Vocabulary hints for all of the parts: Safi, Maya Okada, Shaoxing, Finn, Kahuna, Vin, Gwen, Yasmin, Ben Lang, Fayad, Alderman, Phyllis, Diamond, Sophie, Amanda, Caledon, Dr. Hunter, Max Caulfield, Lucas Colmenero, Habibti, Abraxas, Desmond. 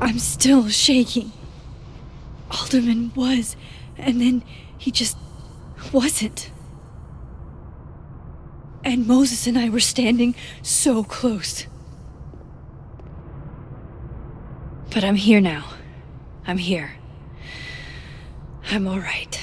I'm still shaking. Alderman was, and then he just wasn't. And Moses and I were standing so close. But I'm here now. I'm here. I'm all right.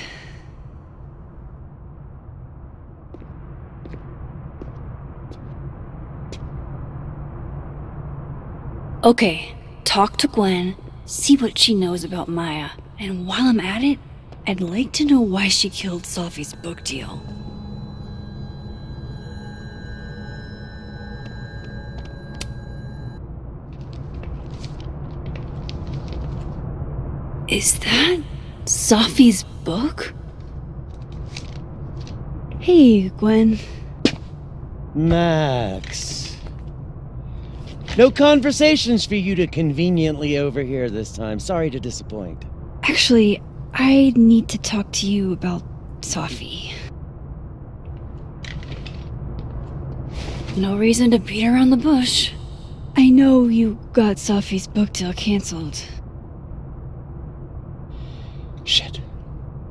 Okay, talk to Gwen, see what she knows about Maya, and while I'm at it, I'd like to know why she killed Sophie's book deal. Is that Sophie's book? Hey, Gwen. Max. No conversations for you to conveniently overhear this time. Sorry to disappoint. Actually, I need to talk to you about Sophie. No reason to beat around the bush. I know you got Sophie's book deal canceled. Shit.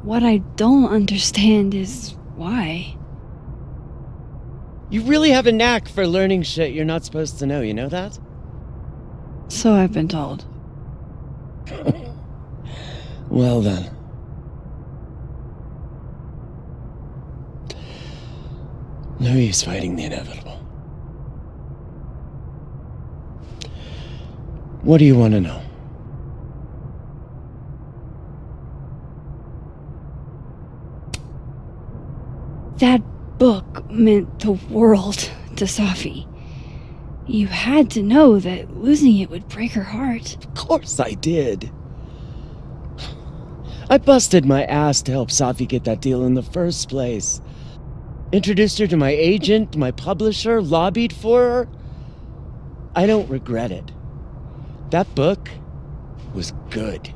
What I don't understand is why. You really have a knack for learning shit you're not supposed to know, you know that? So I've been told. Well then. No use fighting the inevitable. What do you want to know? That book meant the world to Safi. You had to know that losing it would break her heart. Of course I did. I busted my ass to help Safi get that deal in the first place. Introduced her to my agent, my publisher, lobbied for her. I don't regret it. That book was good.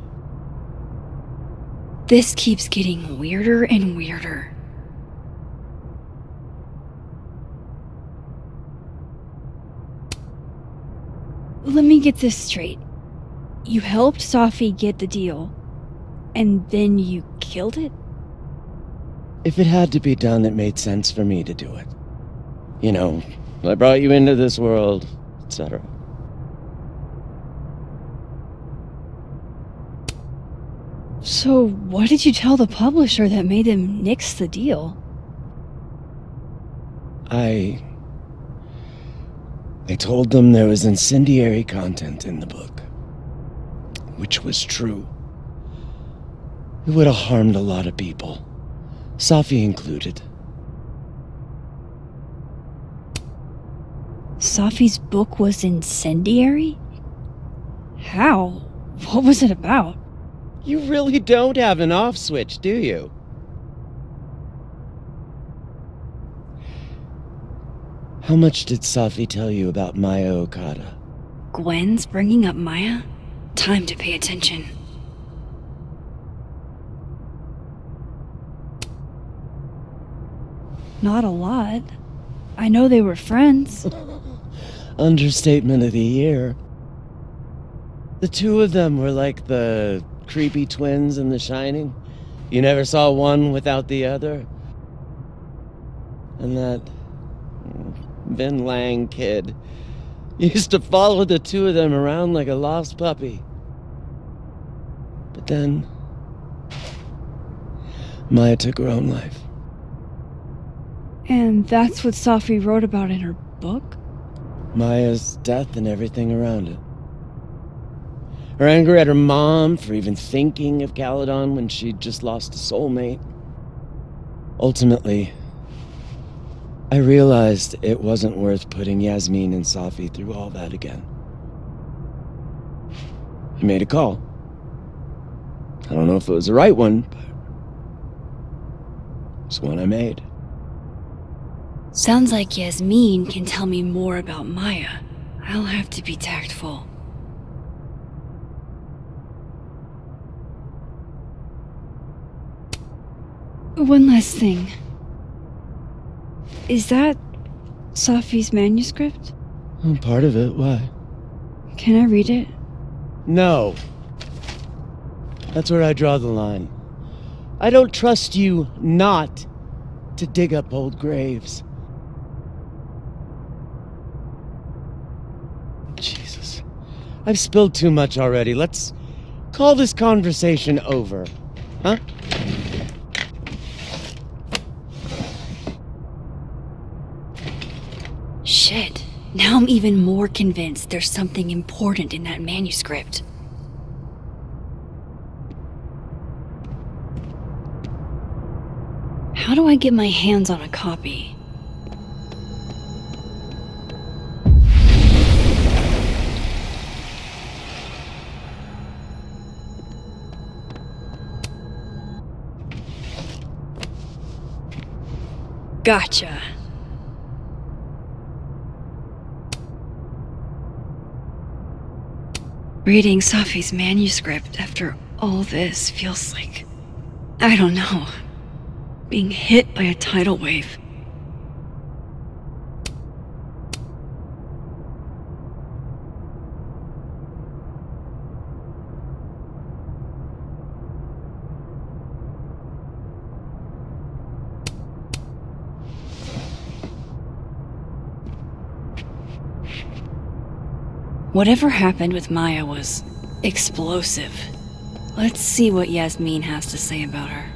This keeps getting weirder and weirder. Let me get this straight. You helped Safi get the deal, and then you killed it? If it had to be done, it made sense for me to do it. You know, I brought you into this world, etc. So, what did you tell the publisher that made him nix the deal? I told them there was incendiary content in the book, which was true. It would have harmed a lot of people, Safi included. Safi's book was incendiary? How? What was it about? You really don't have an off switch, do you? How much did Safi tell you about Maya Okada? Gwen's bringing up Maya? Time to pay attention. Not a lot. I know they were friends. Understatement of the year. The two of them were like the creepy twins in The Shining. You never saw one without the other. And that Ben Lang kid used to follow the two of them around like a lost puppy. But then Maya took her own life. And that's what Safi wrote about in her book? Maya's death and everything around it. Her anger at her mom for even thinking of Caledon when she'd just lost a soulmate. Ultimately, I realized it wasn't worth putting Yasmin and Safi through all that again. I made a call. I don't know if it was the right one, but it's one I made. Sounds like Yasmin can tell me more about Maya. I'll have to be tactful. One last thing. Is that Safi's manuscript? Part of it, why? Can I read it? No. That's where I draw the line. I don't trust you not to dig up old graves. Jesus. I've spilled too much already. Let's call this conversation over. Huh? Shit. Now I'm even more convinced there's something important in that manuscript. How do I get my hands on a copy? Gotcha. Reading Safi's manuscript after all this feels like, I don't know, being hit by a tidal wave. Whatever happened with Maya was explosive. Let's see what Yasmin has to say about her.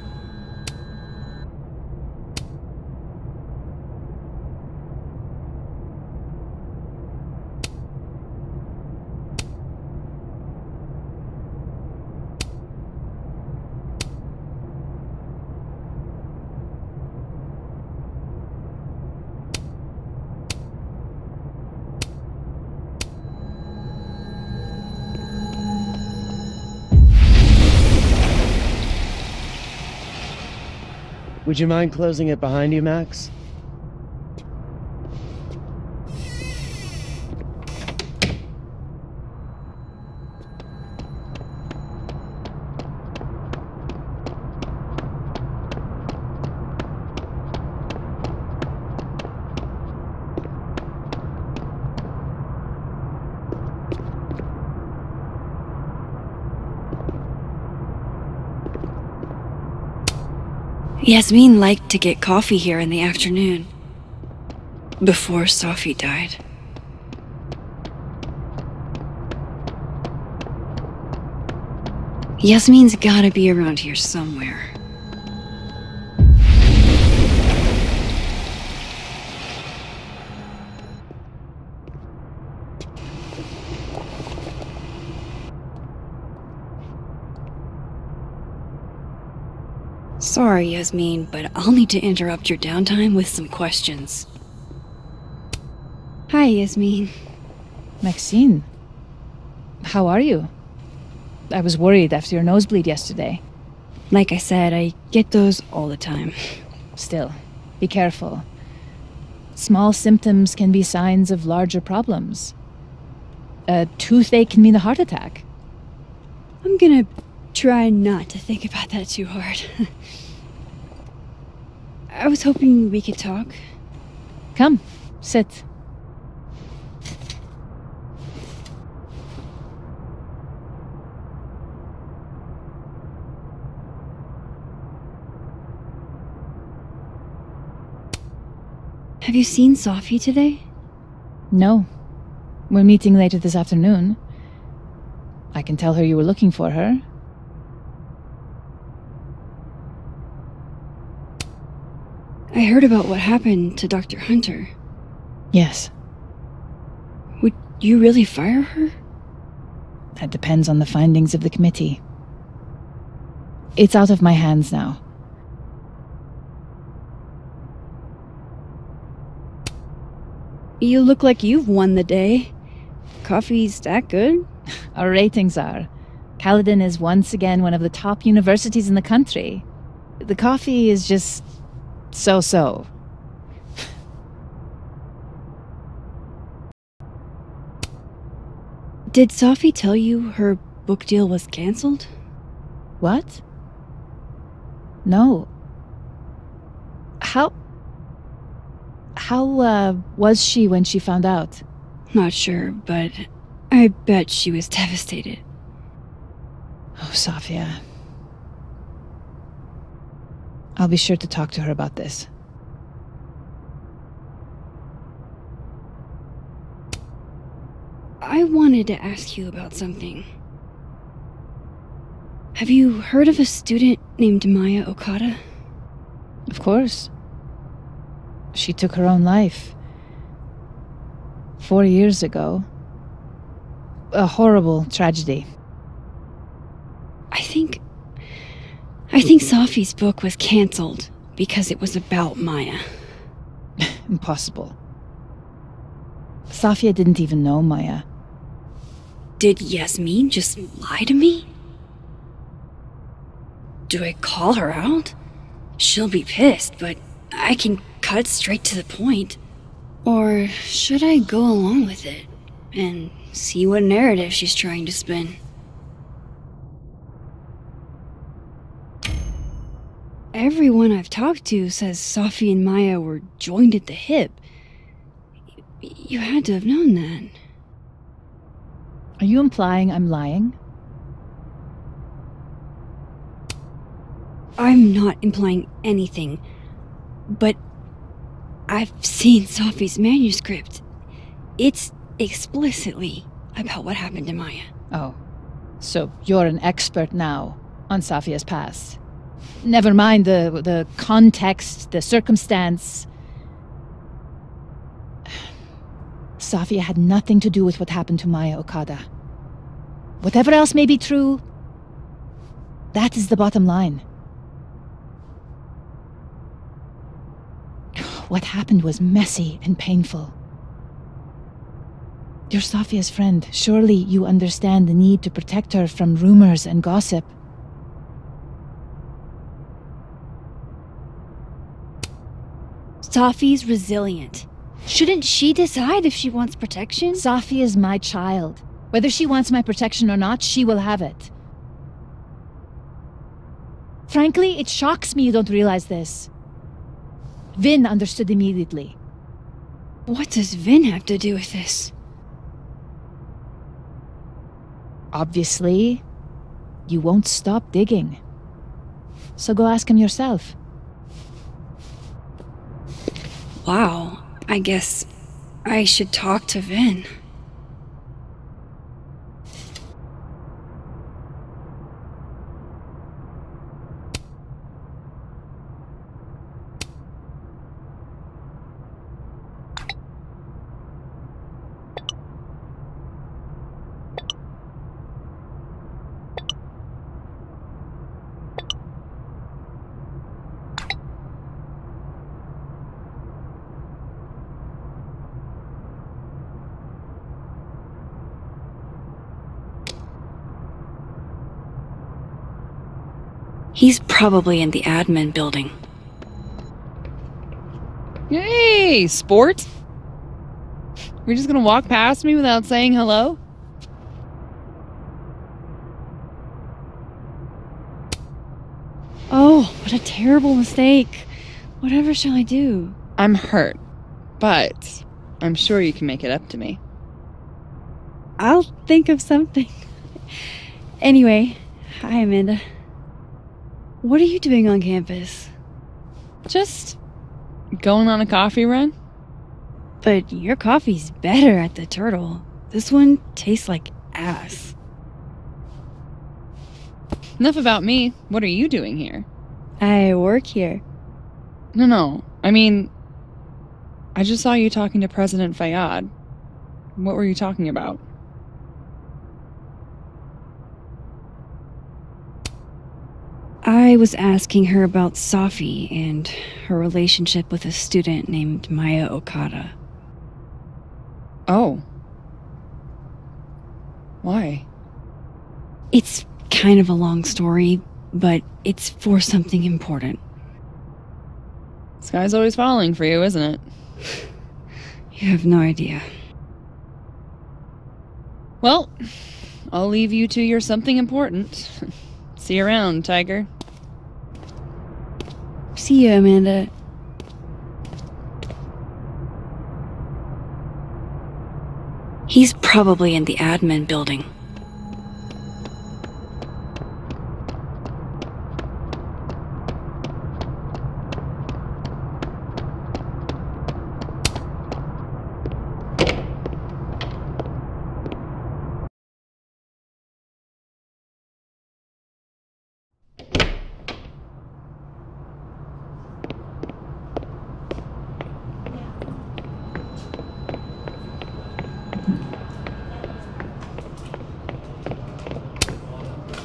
Would you mind closing it behind you, Max? Yasmin liked to get coffee here in the afternoon, before Sophie died. Yasmin's gotta be around here somewhere. Sorry, Yasmin, but I'll need to interrupt your downtime with some questions. Hi, Yasmin. Maxine, how are you? I was worried after your nosebleed yesterday. Like I said, I get those all the time. Still, be careful. Small symptoms can be signs of larger problems. A toothache can mean a heart attack. I'm gonna try not to think about that too hard. I was hoping we could talk. Come, sit. Have you seen Sophie today? No. We're meeting later this afternoon. I can tell her you were looking for her. I heard about what happened to Dr. Hunter. Yes. Would you really fire her? That depends on the findings of the committee. It's out of my hands now. You look like you've won the day. Coffee's that good? Our ratings are. Caledon is once again one of the top universities in the country. The coffee is just... so-so. Did Sophie tell you her book deal was cancelled? What? No. How was she when she found out? Not sure, but I bet she was devastated. Oh, Safia. I'll be sure to talk to her about this. I wanted to ask you about something. Have you heard of a student named Maya Okada? Of course. She took her own life. 4 years ago. A horrible tragedy. I think Sophie's book was cancelled because it was about Maya. Impossible. Sophie didn't even know Maya. Did Yasmin just lie to me? Do I call her out? She'll be pissed, but I can cut straight to the point. Or should I go along with it and see what narrative she's trying to spin? Everyone I've talked to says Sophie and Maya were joined at the hip. You had to have known that. Are you implying I'm lying? I'm not implying anything, but I've seen Sophie's manuscript. It's explicitly about what happened to Maya. Oh, so you're an expert now on Sophia's past. Never mind the context, the circumstance. Sophie had nothing to do with what happened to Maya Okada. Whatever else may be true, that is the bottom line. What happened was messy and painful. You're Sophia's friend. Surely you understand the need to protect her from rumors and gossip. Sophie's resilient. Shouldn't she decide if she wants protection? Sophie is my child. Whether she wants my protection or not, she will have it. Frankly, it shocks me you don't realize this. Vin understood immediately. What does Vin have to do with this? Obviously, you won't stop digging. So go ask him yourself. Wow, I guess I should talk to Vin. He's probably in the admin building. Hey, sport! You're just gonna walk past me without saying hello? Oh, what a terrible mistake. Whatever shall I do? I'm hurt, but I'm sure you can make it up to me. I'll think of something. Anyway, hi, Amanda. What are you doing on campus? Just going on a coffee run. But your coffee's better at the Turtle. This one tastes like ass. Enough about me. What are you doing here? I work here. No. I mean, I just saw you talking to President Fayad. What were you talking about? I was asking her about Sophie and her relationship with a student named Maya Okada. Oh. Why? It's kind of a long story, but it's for something important. This guy's always falling for you, isn't it? You have no idea. Well, I'll leave you to your something important. See you around, Tiger. See you, Amanda. He's probably in the admin building.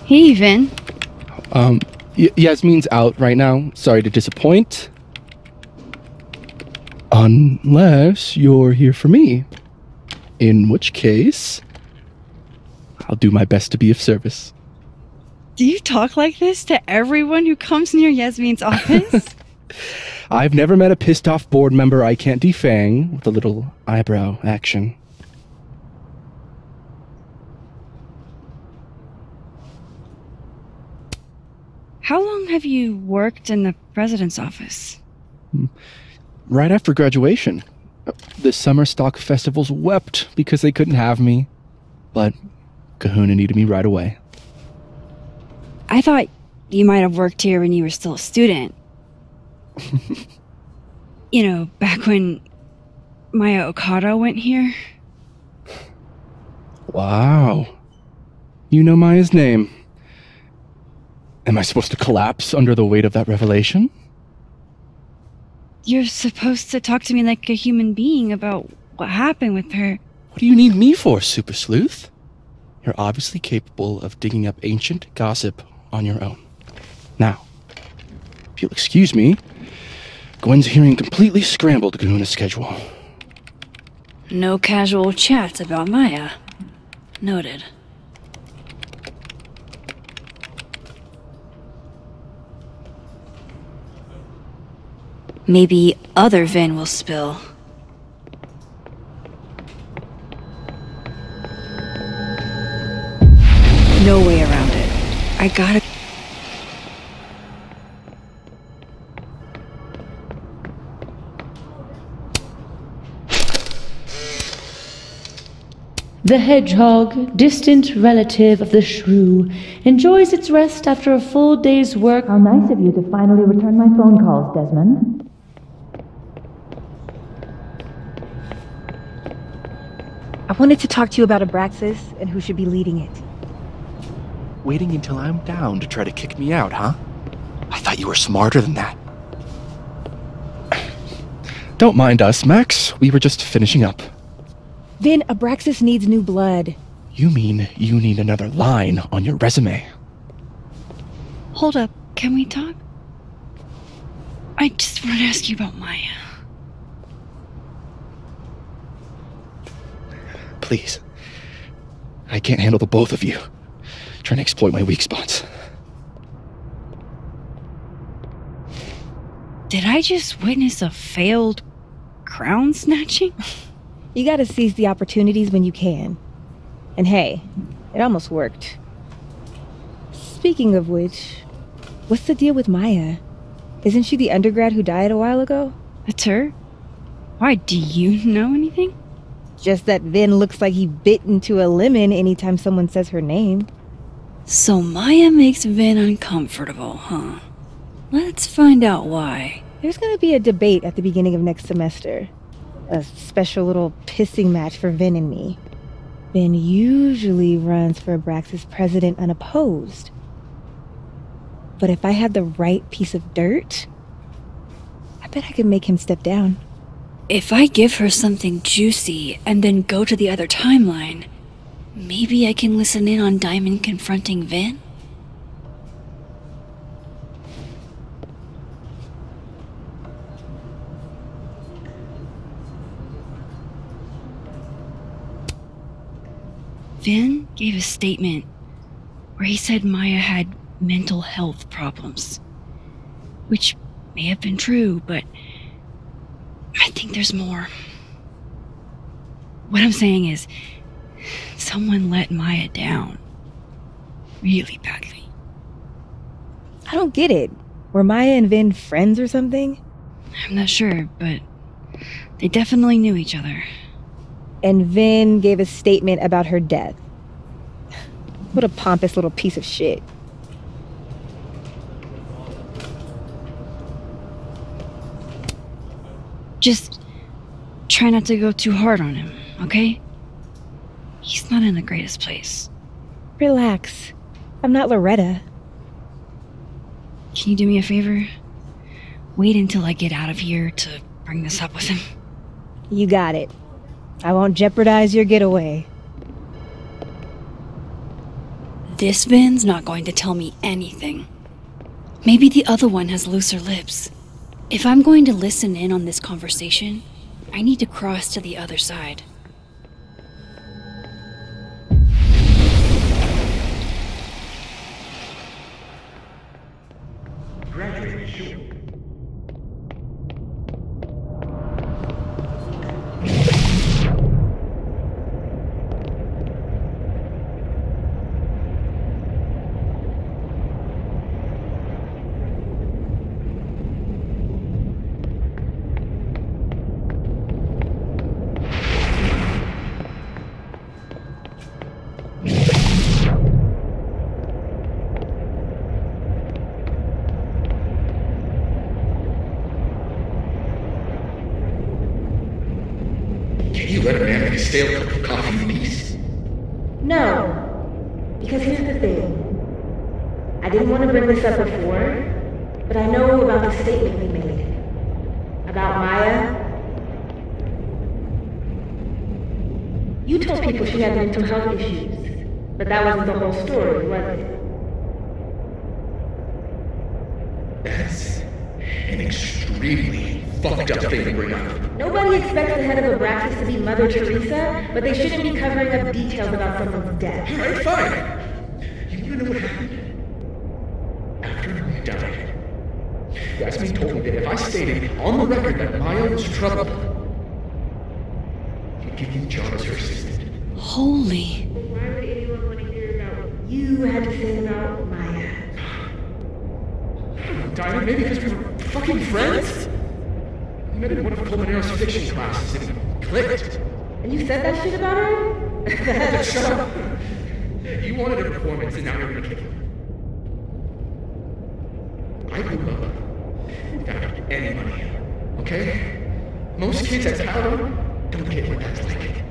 Hey, Vin. Yasmin's out right now. Sorry to disappoint. Unless you're here for me. In which case, I'll do my best to be of service. Do you talk like this to everyone who comes near Yasmin's office? I've never met a pissed-off board member I can't defang with a little eyebrow action. How long have you worked in the president's office? Right after graduation. The summer stock festivals wept because they couldn't have me, but Kahuna needed me right away. I thought you might have worked here when you were still a student. You know, back when Maya Okada went here. Wow. You know Maya's name. Am I supposed to collapse under the weight of that revelation? You're supposed to talk to me like a human being about what happened with her. What do you need me for, Super Sleuth? You're obviously capable of digging up ancient gossip on your own. Now, if you'll excuse me, Gwen's hearing completely scrambled Kahuna's schedule. No casual chats about Maya. Noted. Maybe other Vin will spill. No way around it. I gotta... The hedgehog, distant relative of the shrew, enjoys its rest after a full day's work. How nice of you to finally return my phone calls, Desmond. I wanted to talk to you about Abraxas and who should be leading it. Waiting until I'm down to try to kick me out, huh? I thought you were smarter than that. Don't mind us, Max. We were just finishing up. Vin, Abraxas needs new blood. You mean you need another line on your resume? Hold up. Can we talk? I just want to ask you about Maya. Please. I can't handle the both of you trying to exploit my weak spots. Did I just witness a failed crown snatching? You gotta seize the opportunities when you can. And hey, it almost worked. Speaking of which, what's the deal with Maya? Isn't she the undergrad who died a while ago? That's her? Why, do you know anything? Just that Vin looks like he bit into a lemon anytime someone says her name. So Maya makes Vin uncomfortable, huh? Let's find out why. There's gonna be a debate at the beginning of next semester. A special little pissing match for Vin and me. Vin usually runs for Abraxas president unopposed. But if I had the right piece of dirt, I bet I could make him step down. If I give her something juicy and then go to the other timeline, maybe I can listen in on Diamond confronting Vin? Vin gave a statement where he said Maya had mental health problems, which may have been true, but I think there's more. What I'm saying is, someone let Maya down. Really badly. I don't get it. Were Maya and Vin friends or something? I'm not sure, but they definitely knew each other. And Vin gave a statement about her death. What a pompous little piece of shit. Just try not to go too hard on him, okay? He's not in the greatest place. Relax. I'm not Loretta. Can you do me a favor? Wait until I get out of here to bring this up with him. You got it. I won't jeopardize your getaway. This Vin's not going to tell me anything. Maybe the other one has looser lips. If I'm going to listen in on this conversation, I need to cross to the other side. Stale cup of coffee in peace? No, because here's the thing. I didn't want to bring this up before, but I know about the statement we made. About Maya. You told people she had mental health issues, but that wasn't the whole story, was it? That's an extremely fucked up thing to bring up. Nobody expects the head of Abraxas to be Mother Teresa, but they shouldn't be covering up details about someone's death. Alright, fine. You wanna know what happened? After I died, Yasmin told me that if I stated on the record that Maya was troubled, she'd give me John as her assistant. Holy. Why would anyone want to hear about what you had to say about Maya? Diamond, maybe because we were fucking friends? I met in one of Colmenero's fiction classes and it clicked. And you said that shit about her? Shut up! You wanted a performance and now you're gonna kick it. I grew up without any money, okay? Most kids at Caledon don't get what that's like.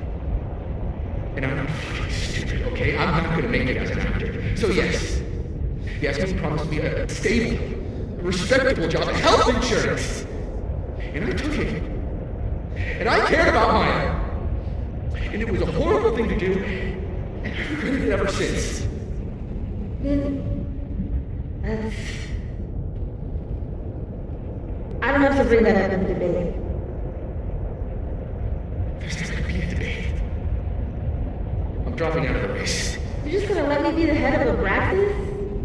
And I'm not fucking stupid, okay? I'm not gonna make it as an actor. So yes, Yasmin promised me a stable, respectable job at health insurance! And I took it. And I cared about Maya. And it was a horrible thing to do, and I've regretted it ever since. I don't have to bring that up in the debate. There's not gonna be a debate. I'm dropping out of the race. You're just gonna let me be the head of a Abraxas?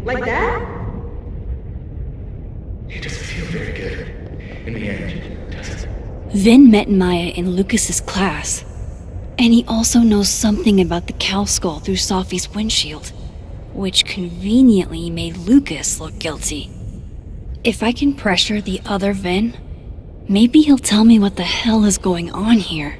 Like that? It doesn't feel very good. In the end, doesn't. Vin met Maya in Lucas's class, and he also knows something about the cow skull through Sophie's windshield, which conveniently made Lucas look guilty. If I can pressure the other Vin, maybe he'll tell me what the hell is going on here.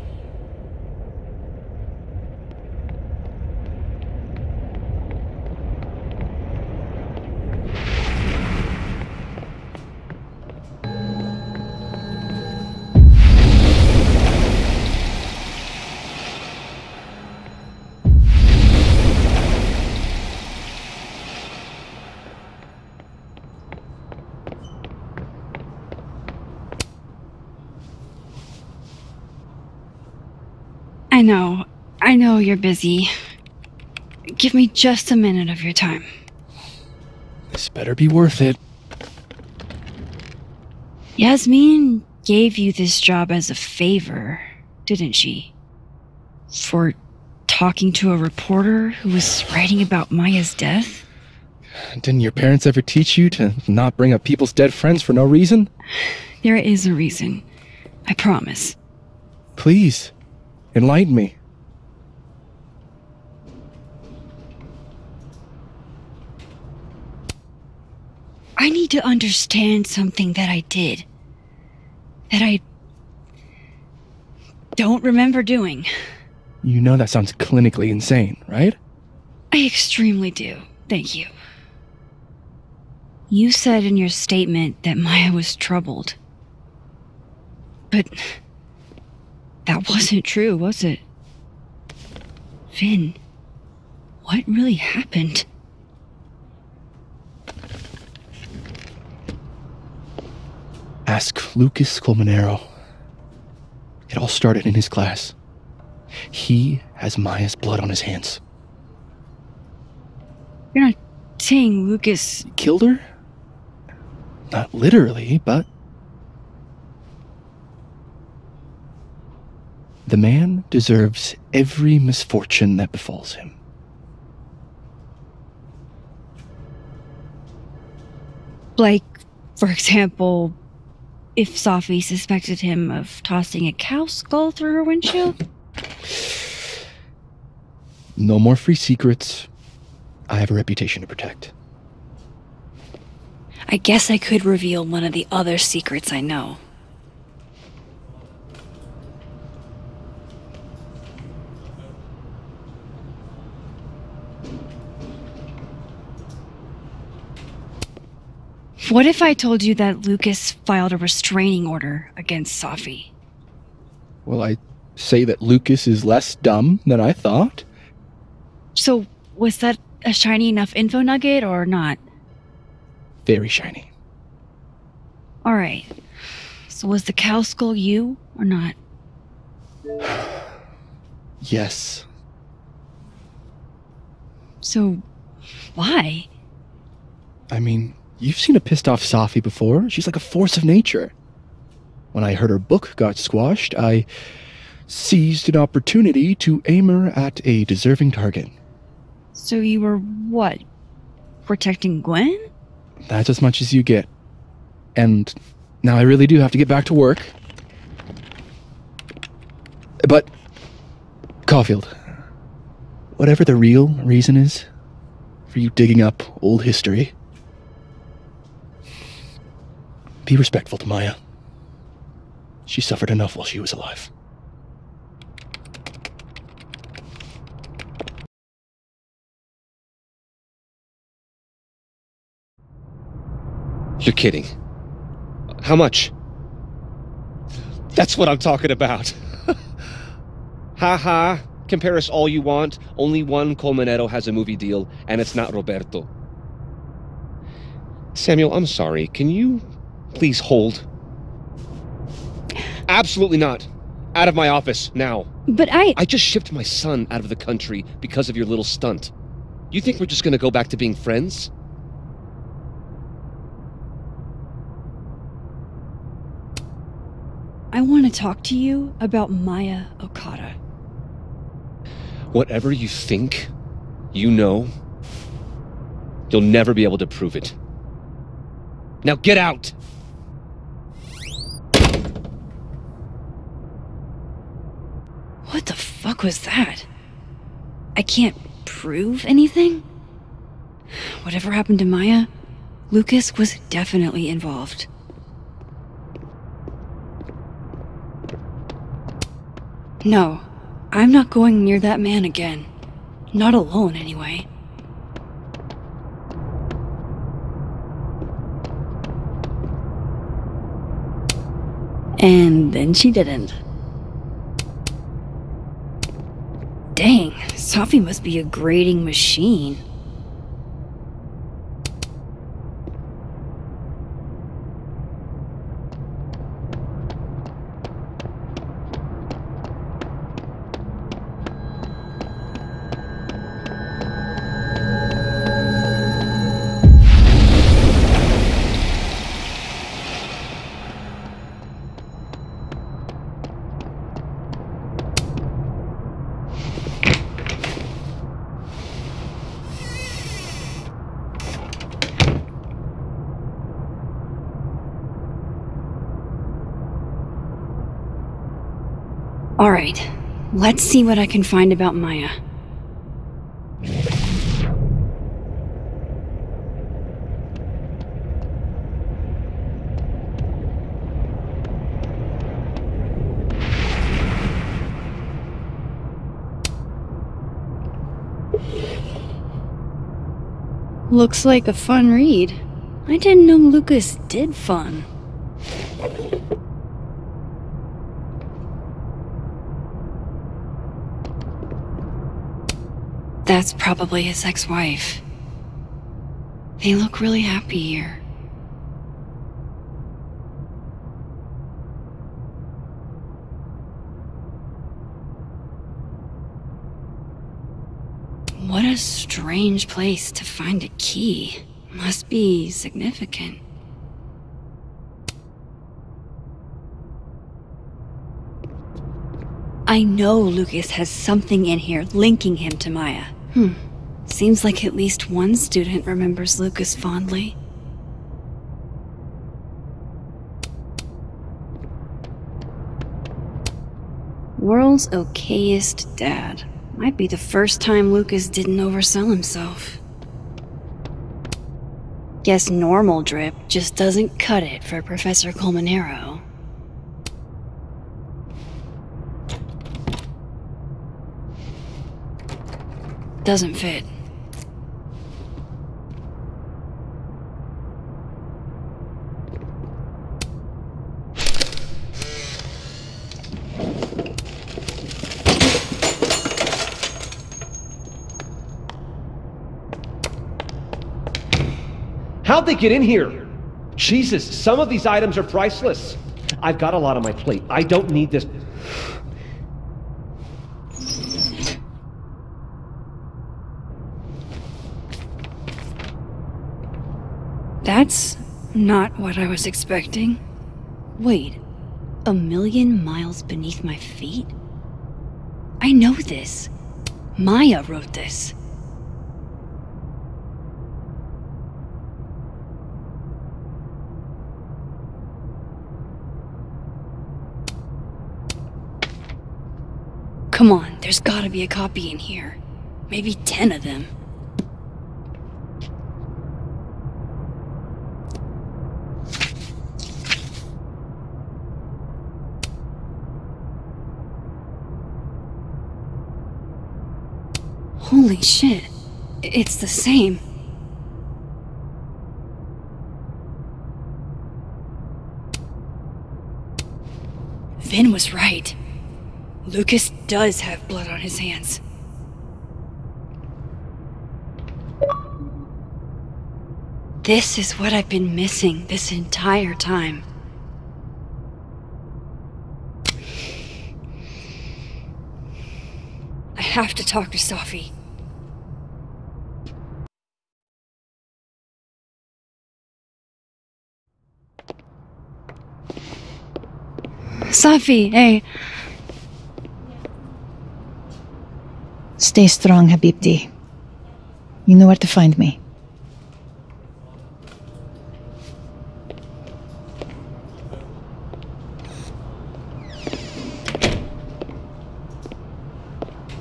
I know you're busy. Give me just a minute of your time. This better be worth it. Yasmin gave you this job as a favor, didn't she? For talking to a reporter who was writing about Maya's death? Didn't your parents ever teach you to not bring up people's dead friends for no reason? There is a reason. I promise. Please. Enlighten me. I need to understand something that I did. That I don't remember doing. You know that sounds clinically insane, right? I extremely do. Thank you. You said in your statement that Maya was troubled. But that wasn't true, was it? Finn, what really happened? Ask Lucas Colmenero. It all started in his class. He has Maya's blood on his hands. You're not saying Lucas... killed her? Not literally, but... The man deserves every misfortune that befalls him. Like, for example, if Sophie suspected him of tossing a cow skull through her windshield? No more free secrets. I have a reputation to protect. I guess I could reveal one of the other secrets I know. What if I told you that Lucas filed a restraining order against Sophie? Well, I say that Lucas is less dumb than I thought. So, was that a shiny enough info nugget or not? Very shiny. Alright. So was the cow skull you or not? Yes. So, why? I mean... You've seen a pissed-off Safi before. She's like a force of nature. When I heard her book got squashed, I seized an opportunity to aim her at a deserving target. So you were what? Protecting Gwen? That's as much as you get. And now I really do have to get back to work. But, Caulfield, whatever the real reason is for you digging up old history... Be respectful to Maya. She suffered enough while she was alive. You're kidding. How much? That's what I'm talking about. Ha ha. Compare us all you want. Only one Colmenero has a movie deal, and it's not Roberto. Samuel, I'm sorry. Can you... please hold. Absolutely not. Out of my office, now. But I just shipped my son out of the country because of your little stunt. You think we're just gonna go back to being friends? I want to talk to you about Maya Okada. Whatever you think, you know, you'll never be able to prove it. Now get out! What the fuck was that? I can't prove anything? Whatever happened to Maya, Lucas was definitely involved. No, I'm not going near that man again. Not alone, anyway. And then she didn't. Dang, Sophie must be a grading machine. Alright, let's see what I can find about Maya. Looks like a fun read. I didn't know Lucas did fun. That's probably his ex-wife. They look really happy here. What What a strange place to find a key. Must be significant. I know Lucas has something in here linking him to Maya. Seems like at least one student remembers Lucas fondly. World's okayest dad. Might be the first time Lucas didn't oversell himself. Guess normal drip just doesn't cut it for Professor Colmenero. Doesn't fit. How'd they get in here? Jesus, some of these items are priceless. I've got a lot on my plate. I don't need this. That's not what I was expecting. Wait, a million miles beneath my feet? I know this. Maya wrote this. Come on, there's gotta be a copy in here. Maybe 10 of them. Holy shit, it's the same. Vin was right. Lucas does have blood on his hands. This is what I've been missing this entire time. I have to talk to Sophie. Sophie, hey. Stay strong, Habibti. You know where to find me.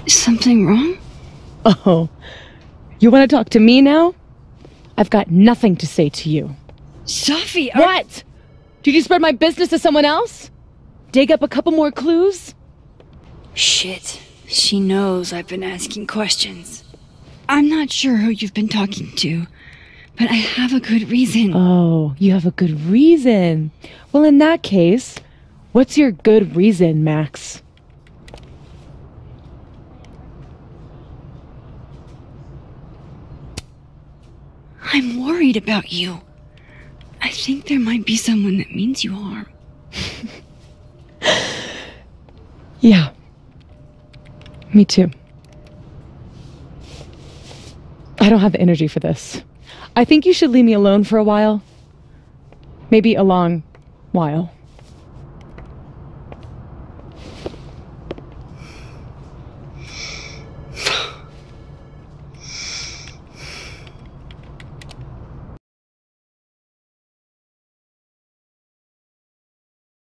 Is something wrong? Oh, you want to talk to me now? I've got nothing to say to you. Sophie, what? Did you spread my business to someone else? Dig up a couple more clues? Shit. She knows I've been asking questions. I'm not sure who you've been talking to, but I have a good reason. Oh, you have a good reason. Well, in that case, what's your good reason, Max? I'm worried about you. I think there might be someone that means you harm. Yeah. Me too. I don't have the energy for this. I think you should leave me alone for a while. Maybe a long while.